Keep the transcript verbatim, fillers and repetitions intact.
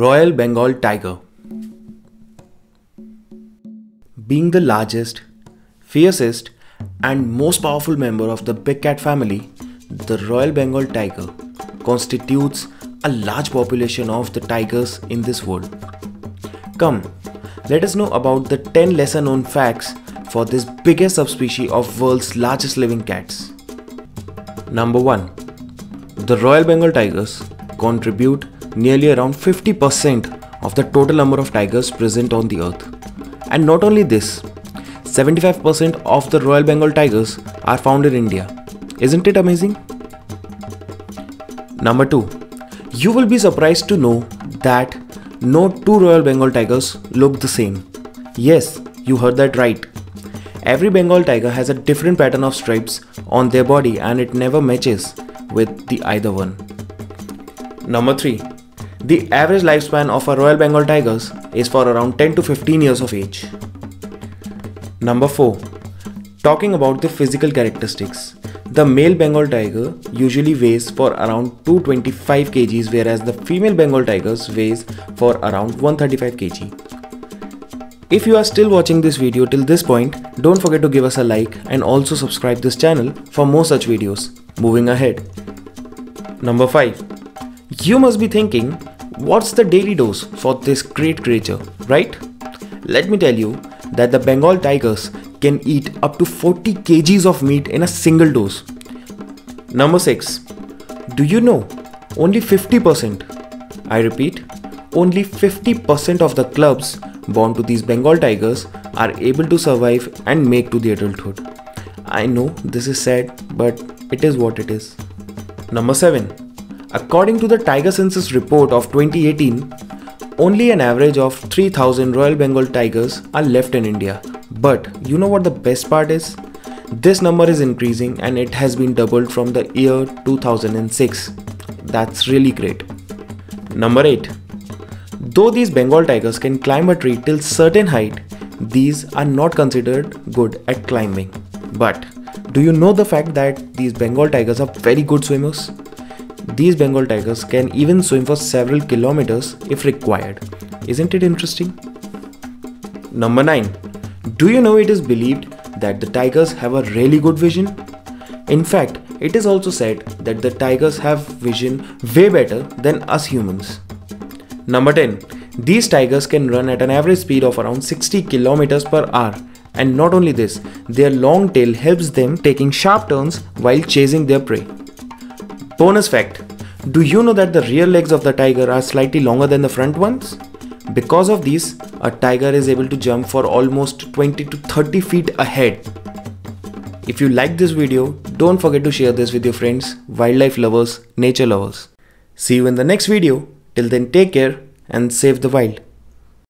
Royal Bengal tiger. Being the largest, fiercest and most powerful member of the big cat family, the Royal Bengal tiger constitutes a large population of the tigers in this world. Come, let us know about the ten lesser known facts for this biggest subspecies of world's largest living cats. Number one. The Royal Bengal tigers contribute nearly around fifty percent of the total number of tigers present on the earth. And not only this, seventy-five percent of the Royal Bengal tigers are found in India. Isn't it amazing? Number two. You will be surprised to know that no two Royal Bengal tigers look the same. Yes, you heard that right. Every Bengal tiger has a different pattern of stripes on their body and it never matches with the either one. Number three. The average lifespan of a Royal Bengal tiger is for around ten to fifteen years of age. Number four. Talking about the physical characteristics, the male Bengal tiger usually weighs for around two hundred twenty-five kilograms, whereas the female Bengal tiger weighs for around one hundred thirty-five kilograms. If you are still watching this video till this point, don't forget to give us a like and also subscribe this channel for more such videos. Moving ahead. Number five. You must be thinking, what's the daily dose for this great creature, right? Let me tell you that the Bengal tigers can eat up to forty kilograms of meat in a single dose. Number six. Do you know, only fifty percent, I repeat, only fifty percent of the cubs born to these Bengal tigers are able to survive and make to the adulthood. I know this is sad, but it is what it is. Number seven. According to the Tiger Census report of twenty eighteen, only an average of three thousand Royal Bengal tigers are left in India. But you know what the best part is? This number is increasing and it has been doubled from the year two thousand six. That's really great. Number eight. Though these Bengal tigers can climb a tree till certain height, these are not considered good at climbing. But do you know the fact that these Bengal tigers are very good swimmers? These Bengal tigers can even swim for several kilometers if required. Isn't it interesting? Number nine. Do you know it is believed that the tigers have a really good vision? In fact, it is also said that the tigers have vision way better than us humans. Number ten. These tigers can run at an average speed of around sixty kilometers per hour. And not only this, their long tail helps them taking sharp turns while chasing their prey. Bonus fact, do you know that the rear legs of the tiger are slightly longer than the front ones? Because of these, a tiger is able to jump for almost twenty to thirty feet ahead. If you like this video, don't forget to share this with your friends, wildlife lovers, nature lovers. See you in the next video. Till then, take care and save the wild.